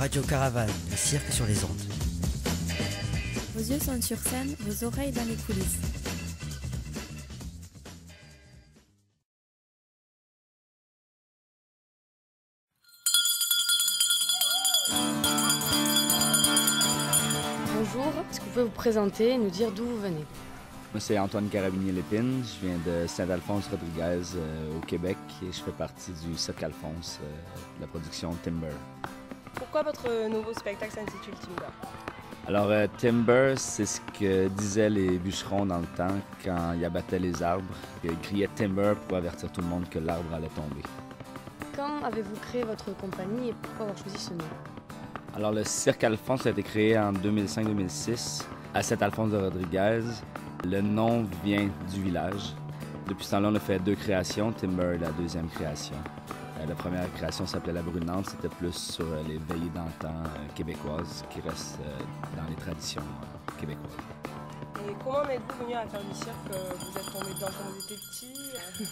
Radio Caravane, le cirque sur les ondes. Vos yeux sont sur scène, vos oreilles dans les coulisses. Bonjour, est-ce que vous pouvez vous présenter et nous dire d'où vous venez? Moi, c'est Antoine Carabinier-Lépine. Je viens de Saint-Alphonse-Rodriguez au Québec et je fais partie du Cirque Alfonse, de la production Timber. Pourquoi votre nouveau spectacle s'intitule Timber? Alors, Timber, c'est ce que disaient les bûcherons dans le temps quand ils abattaient les arbres. Ils criaient Timber pour avertir tout le monde que l'arbre allait tomber. Quand avez-vous créé votre compagnie et pourquoi avoir choisi ce nom? Alors, le Cirque Alfonse a été créé en 2005-2006 à Saint-Alphonse-de-Rodriguez. Le nom vient du village. Depuis ce temps-là, on a fait deux créations. Timber est la deuxième création. La première création s'appelait La Brunante. C'était plus sur les veillées d'antan québécoises qui restent dans les traditions québécoises. Et comment êtes-vous venu à faire du cirque? Vous êtes tombé dedans quand vous étiez petit?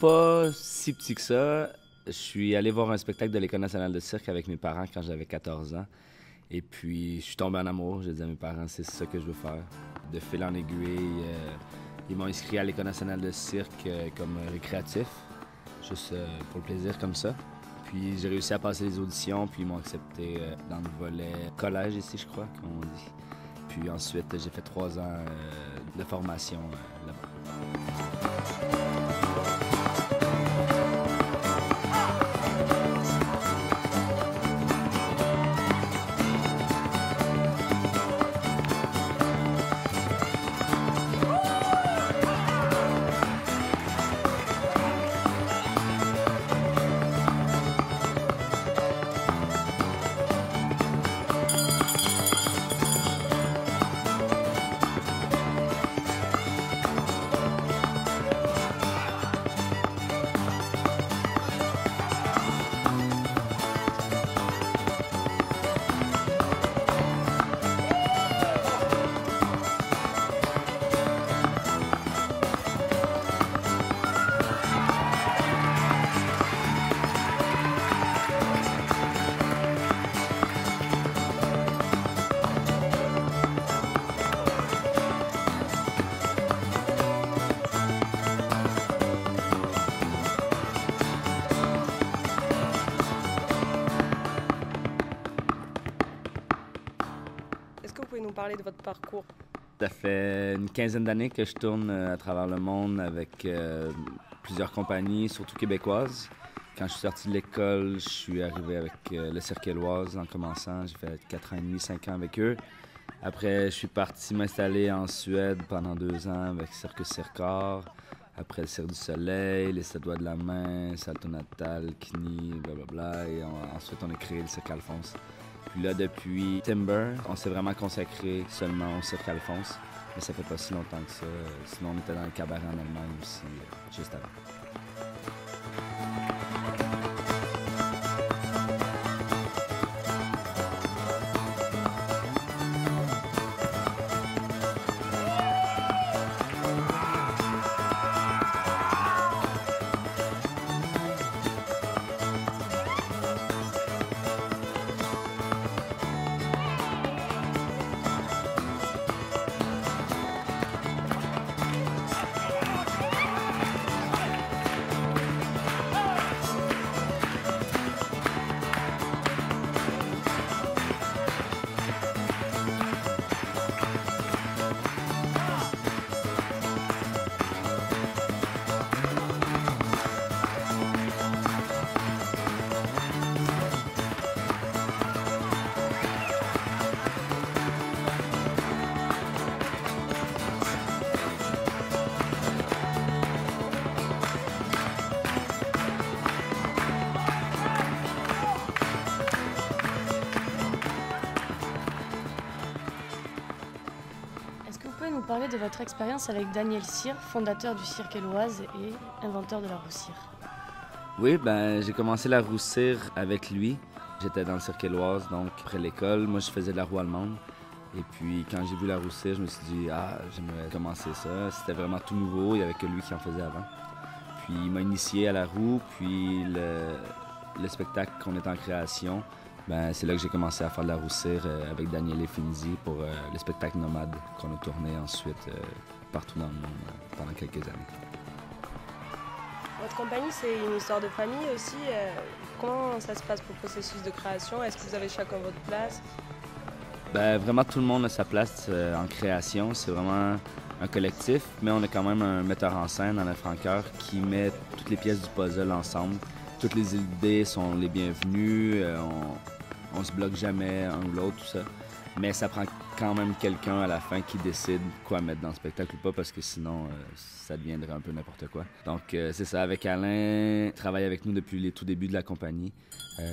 Pas si petit que ça. Je suis allé voir un spectacle de l'École nationale de cirque avec mes parents quand j'avais 14 ans. Et puis, je suis tombé en amour. J'ai dit à mes parents, c'est ça que je veux faire. De fil en aiguille, ils m'ont inscrit à l'École nationale de cirque comme récréatif, juste pour le plaisir comme ça. Puis, j'ai réussi à passer les auditions, puis ils m'ont accepté dans le volet collège ici, je crois, comme on dit. Puis ensuite, j'ai fait 3 ans de formation là-bas. Parler de votre parcours. Ça fait une quinzaine d'années que je tourne à travers le monde avec plusieurs compagnies, surtout québécoises. Quand je suis sorti de l'école, je suis arrivé avec le Cirque Éloize en commençant. J'ai fait 4 ans et demi, 5 ans avec eux. Après, je suis parti m'installer en Suède pendant 2 ans avec Circore. Après, le Cirque du Soleil, les 7 doigts de la main, Salto Natal, Kini, blablabla. Et ensuite, on a créé le Cirque Alfonse. Puis là, depuis Timber, on s'est vraiment consacré seulement au Cirque Alfonse. Mais ça fait pas si longtemps que ça. Sinon, on était dans le cabaret en Allemagne aussi, juste avant. Parler de votre expérience avec Daniel Cyr, fondateur du Cirque Éloize et inventeur de la roue Cyr. Oui, ben j'ai commencé la roue Cyr avec lui. J'étais dans le Cirque Éloize, donc après l'école, moi je faisais de la roue allemande. Et puis quand j'ai vu la roue Cyr, je me suis dit ah j'aimerais commencer ça. C'était vraiment tout nouveau, il n'y avait que lui qui en faisait avant. Puis il m'a initié à la roue, puis le spectacle qu'on était en création. Ben, c'est là que j'ai commencé à faire de la roue Cyr avec Daniele Finzi pour le spectacle Nomade qu'on a tourné ensuite partout dans le monde pendant quelques années. Votre compagnie, c'est une histoire de famille aussi. Comment ça se passe pour le processus de création? Est-ce que vous avez chacun votre place? Ben, vraiment, tout le monde a sa place en création. C'est vraiment un collectif, mais on a quand même un metteur en scène, Alain Francœur, qui met toutes les pièces du puzzle ensemble. Toutes les idées sont les bienvenues, on se bloque jamais un ou l'autre, tout ça. Mais ça prend quand même quelqu'un à la fin qui décide quoi mettre dans le spectacle ou pas, parce que sinon, ça deviendrait un peu n'importe quoi. Donc, c'est ça, avec Alain, il travaille avec nous depuis les tout débuts de la compagnie.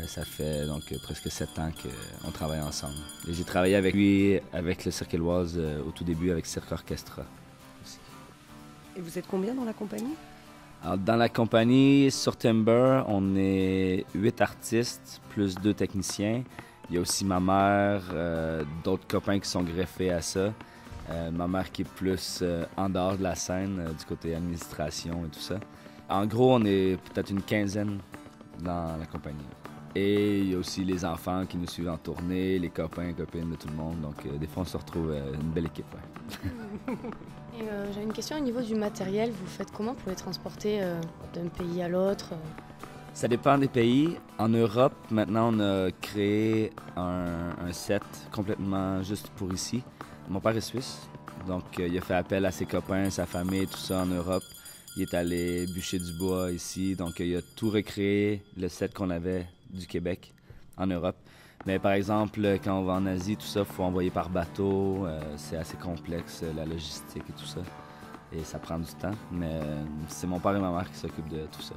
Ça fait donc presque 7 ans qu'on travaille ensemble. Et j'ai travaillé avec lui, avec le Cirque Éloize, au tout début, avec Cirque Orchestra aussi. Et vous êtes combien dans la compagnie? Alors, dans la compagnie, sur Timber, on est 8 artistes, plus 2 techniciens. Il y a aussi ma mère, d'autres copains qui sont greffés à ça. Ma mère qui est plus en dehors de la scène, du côté administration et tout ça. En gros, on est peut-être une quinzaine dans la compagnie. Et il y a aussi les enfants qui nous suivent en tournée, les copains, copines de tout le monde. Donc, des fois, on se retrouve une belle équipe. Ouais. J'avais une question au niveau du matériel. Vous faites comment pour les transporter d'un pays à l'autre? Ça dépend des pays. En Europe, maintenant, on a créé un set complètement juste pour ici. Mon père est suisse, donc il a fait appel à ses copains, sa famille, tout ça en Europe. Il est allé bûcher du bois ici, donc il a tout recréé, le set qu'on avait du Québec en Europe. Mais par exemple, quand on va en Asie, tout ça, il faut envoyer par bateau. C'est assez complexe, la logistique et tout ça. Et ça prend du temps, mais c'est mon père et ma mère qui s'occupent de tout ça.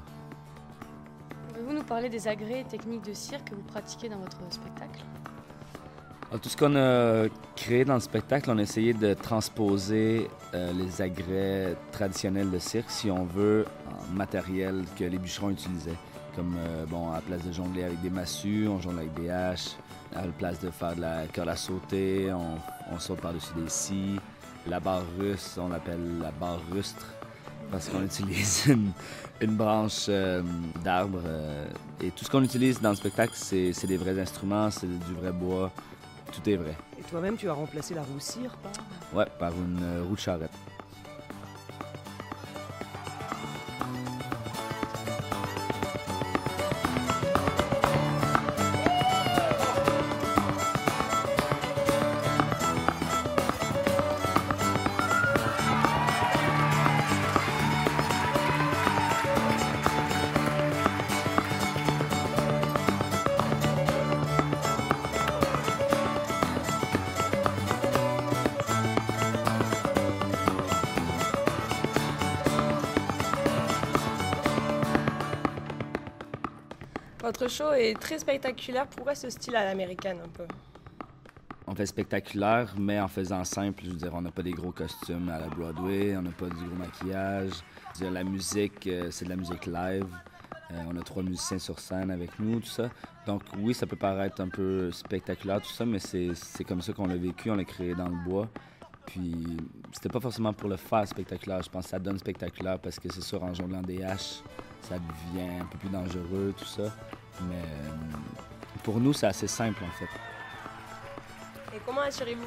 Vous nous parlez des agrès et techniques de cirque que vous pratiquez dans votre spectacle? Alors, tout ce qu'on a créé dans le spectacle, on a essayé de transposer les agrès traditionnels de cirque, si on veut, en matériel que les bûcherons utilisaient. Comme, bon, à la place de jongler avec des massues, on jongle avec des haches. À la place de faire de la corde à sauter, on saute par-dessus des scies. La barre russe, on l'appelle la barre rustre, parce qu'on utilise une branche d'arbre. Et tout ce qu'on utilise dans le spectacle, c'est des vrais instruments, c'est du vrai bois, tout est vrai. Et toi-même, tu as remplacé la roue Cyr par? Ouais, par une roue de charrette. Votre show est très spectaculaire. Pourquoi ce style à l'américaine un peu? On fait spectaculaire, mais en faisant simple. Je veux dire, on n'a pas des gros costumes à la Broadway, on n'a pas du gros maquillage. Je veux dire, la musique, c'est de la musique live. On a 3 musiciens sur scène avec nous, tout ça. Donc oui, ça peut paraître un peu spectaculaire, tout ça, mais c'est comme ça qu'on l'a vécu, on l'a créé dans le bois. Puis c'était pas forcément pour le faire spectaculaire. Je pense que ça donne spectaculaire parce que c'est sûr, en jonglant des haches, ça devient un peu plus dangereux, tout ça. Mais pour nous, c'est assez simple, en fait. Et comment assurez-vous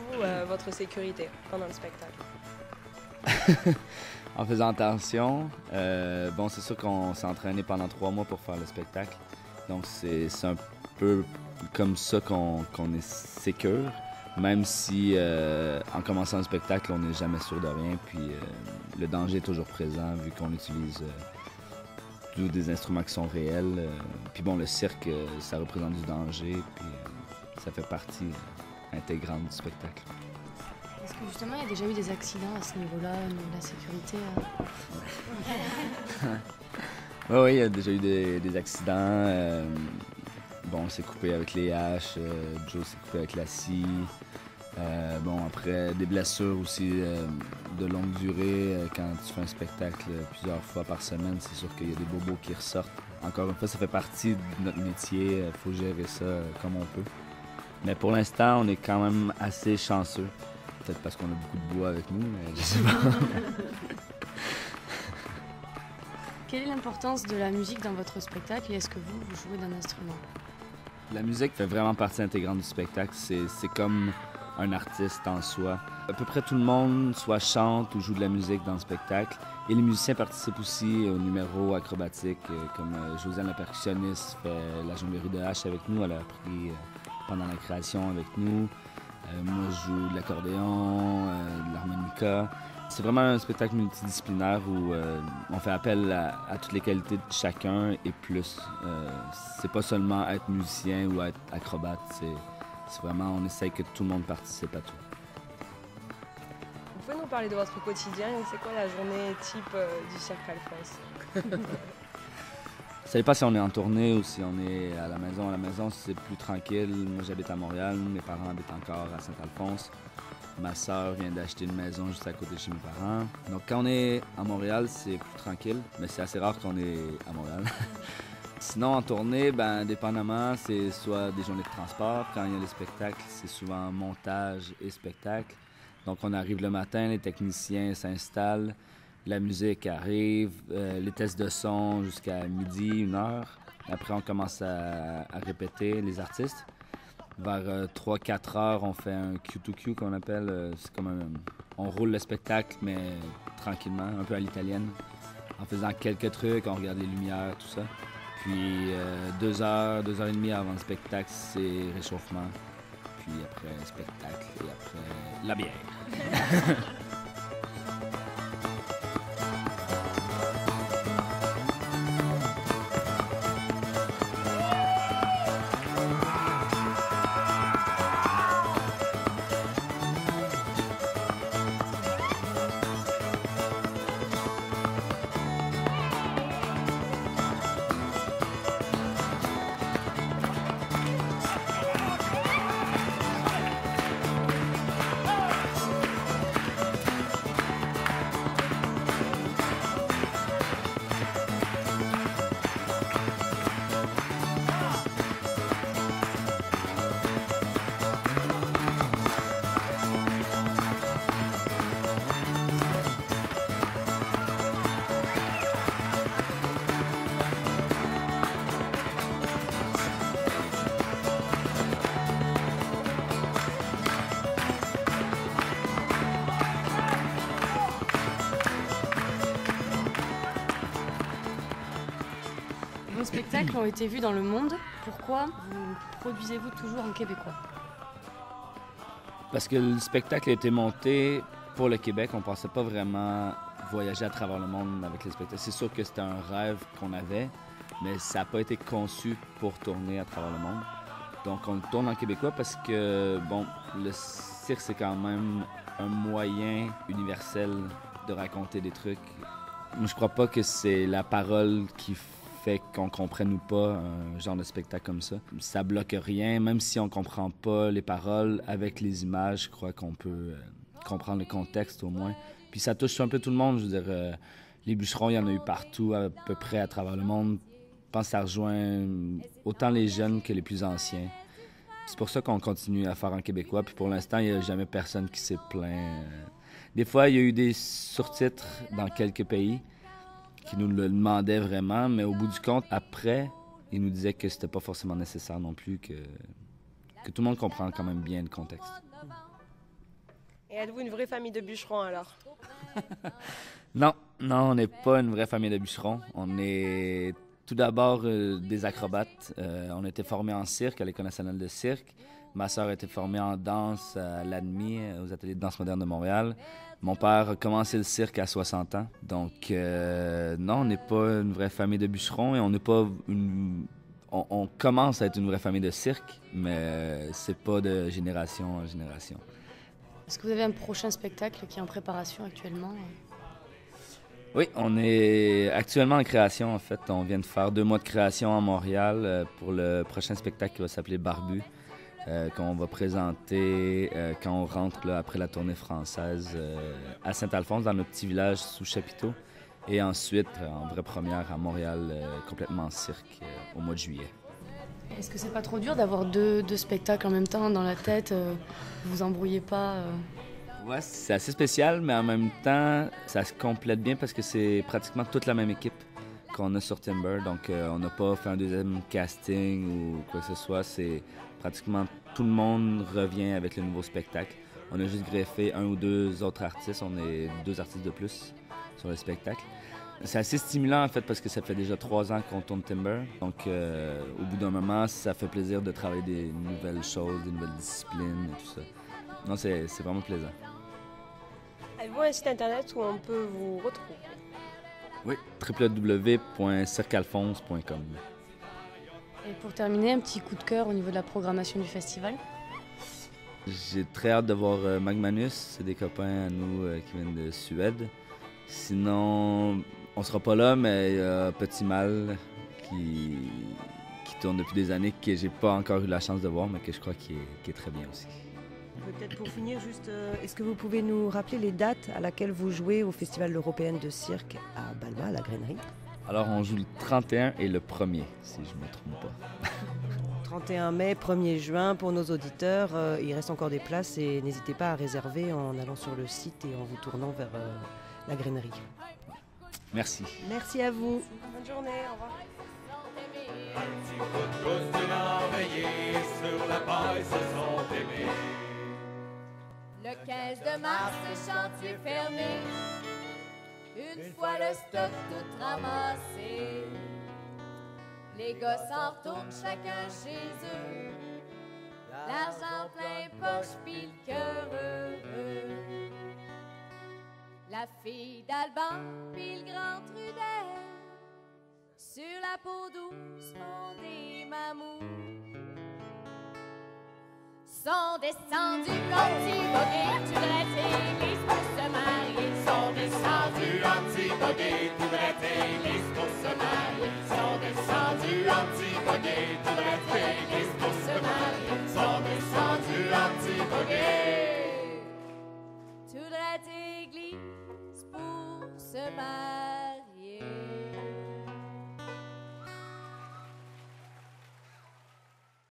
votre sécurité pendant le spectacle? En faisant attention. Bon, c'est sûr qu'on s'est entraîné pendant 3 mois pour faire le spectacle. Donc, c'est un peu comme ça qu'on est sécure. Même si, en commençant le spectacle, on n'est jamais sûr de rien. Puis, le danger est toujours présent, vu qu'on utilise... tous des instruments qui sont réels. Puis bon, le cirque, ça représente du danger, puis ça fait partie intégrante du spectacle. Est-ce que justement, il y a déjà eu des accidents à ce niveau-là, de la sécurité? Oui, ouais, il y a déjà eu des accidents. Bon, on s'est coupé avec les haches, Joe s'est coupé avec la scie. Bon, après, des blessures aussi de longue durée. Quand tu fais un spectacle plusieurs fois par semaine, c'est sûr qu'il y a des bobos qui ressortent. Encore une fois, ça fait partie de notre métier. Il faut gérer ça comme on peut. Mais pour l'instant, on est quand même assez chanceux. Peut-être parce qu'on a beaucoup de bois avec nous, mais je sais pas. Quelle est l'importance de la musique dans votre spectacle et est-ce que vous jouez d'un instrument? La musique fait vraiment partie intégrante du spectacle. C'est comme un artiste en soi. À peu près tout le monde soit chante ou joue de la musique dans le spectacle. Et les musiciens participent aussi aux numéros acrobatiques, comme Josiane la percussionniste fait la jonglerie de hache avec nous. Elle a appris pendant la création avec nous. Moi, je joue de l'accordéon, de l'harmonica. C'est vraiment un spectacle multidisciplinaire où on fait appel à toutes les qualités de chacun et plus. C'est pas seulement être musicien ou être acrobate, c'est vraiment, on essaye que tout le monde participe à tout. Vous pouvez nous parler de votre quotidien, c'est quoi la journée type du Cirque Alfonse? Ça savez pas si on est en tournée ou si on est à la maison. À la maison, c'est plus tranquille. Moi, j'habite à Montréal, mes parents habitent encore à Saint-Alphonse. Ma sœur vient d'acheter une maison juste à côté de chez mes parents. Donc quand on est à Montréal, c'est plus tranquille, mais c'est assez rare qu'on est à Montréal. Sinon en tournée, ben dépendamment, c'est soit des journées de transport. Quand il y a les spectacles, c'est souvent montage et spectacle. Donc on arrive le matin, les techniciens s'installent, la musique arrive, les tests de son jusqu'à midi, 1 heure. Après on commence à répéter les artistes. Vers 3-4 heures, on fait un Q2Q qu'on appelle. C'est comme on roule le spectacle, mais tranquillement, un peu à l'italienne. En faisant quelques trucs, on regarde les lumières, tout ça. Puis 2 heures, 2 heures et demie avant le spectacle, c'est réchauffement. Puis après, spectacle et après, la bière. Spectacles ont été vus dans le monde. Pourquoi vous produisez-vous toujours en québécois? Parce que le spectacle a été monté pour le Québec. On ne pensait pas vraiment voyager à travers le monde avec les spectacles. C'est sûr que c'était un rêve qu'on avait, mais ça n'a pas été conçu pour tourner à travers le monde. Donc on le tourne en québécois parce que, bon, le cirque, c'est quand même un moyen universel de raconter des trucs. Moi, je crois pas que c'est la parole qui fait qu'on comprenne ou pas un genre de spectacle comme ça. Ça bloque rien, même si on comprend pas les paroles, avec les images, je crois qu'on peut comprendre le contexte au moins. Puis ça touche un peu tout le monde, je veux dire, les bûcherons, il y en a eu partout, à peu près à travers le monde. Je pense que ça rejoint autant les jeunes que les plus anciens. C'est pour ça qu'on continue à faire en québécois, puis pour l'instant, il n'y a jamais personne qui s'est plaint. Des fois, il y a eu des surtitres dans quelques pays, qui nous le demandaient vraiment, mais au bout du compte, après, ils nous disaient que c'était pas forcément nécessaire non plus, que tout le monde comprend quand même bien le contexte. Et êtes-vous une vraie famille de bûcherons, alors? Non, non, on n'est pas une vraie famille de bûcherons. On est tout d'abord des acrobates. On était formés en cirque, à l'École nationale de cirque. Ma sœur était formée en danse à l'ADMI, aux ateliers de danse moderne de Montréal. Mon père a commencé le cirque à 60 ans. Donc, non, on n'est pas une vraie famille de bûcherons et on n'est pas une... On commence à être une vraie famille de cirque, mais c'est pas de génération en génération. Est-ce que vous avez un prochain spectacle qui est en préparation actuellement? Oui, on est actuellement en création, en fait. On vient de faire 2 mois de création à Montréal pour le prochain spectacle qui va s'appeler Barbu. Qu'on va présenter quand on rentre là, après la tournée française à Saint-Alphonse, dans notre petit village sous Chapiteau. Et ensuite, en vraie première à Montréal, complètement cirque, au mois de juillet. Est-ce que c'est pas trop dur d'avoir deux spectacles en même temps dans la tête? Vous embrouillez pas? Ouais, c'est assez spécial, mais en même temps, ça se complète bien parce que c'est pratiquement toute la même équipe. qu'on a sur Timber, donc on n'a pas fait un deuxième casting ou quoi que ce soit. C'est pratiquement tout le monde revient avec le nouveau spectacle. On a juste greffé un ou deux autres artistes. On est deux artistes de plus sur le spectacle. C'est assez stimulant en fait parce que ça fait déjà 3 ans qu'on tourne Timber. Donc au bout d'un moment, ça fait plaisir de travailler des nouvelles choses, des nouvelles disciplines et tout ça. Non, c'est vraiment plaisant. Avez-vous un site internet où on peut vous retrouver? Oui, www.cirquealphonse.com. Et pour terminer, un petit coup de cœur au niveau de la programmation du festival? J'ai très hâte de voir Magmanus, c'est des copains à nous qui viennent de Suède. Sinon, on sera pas là, mais il y a Petit Mal qui tourne depuis des années, que j'ai pas encore eu la chance de voir, mais que je crois qu'il est très bien aussi. Peut-être pour finir, juste, est-ce que vous pouvez nous rappeler les dates à laquelle vous jouez au Festival européen de cirque à Balma, à la Grénerie? Alors, on joue le 31 et le 1er, si je ne me trompe pas. 31 mai, 1er juin, pour nos auditeurs, il reste encore des places et n'hésitez pas à réserver en allant sur le site et en vous tournant vers la Grénerie. Merci. Merci à vous. Bonne journée, au revoir. Le 15 de mars, les chantiers fermés. Une fois le stock tout ramassé, les gars s'en retournent chacun chez eux. L'argent plein poche pis le cœur heureux. La fille d'Alban pis le grand Trudel, sur la peau douce font des mammouths. Sont descendus anti-bogués, tu devrais t'église pour se marier. Sont descendus anti-bogués, tu devrais t'église pour se marier. Sont descendus anti-bogués, tu devrais t'église pour se marier. Sont descendus anti-bogués, tu devrais t'église pour se marier.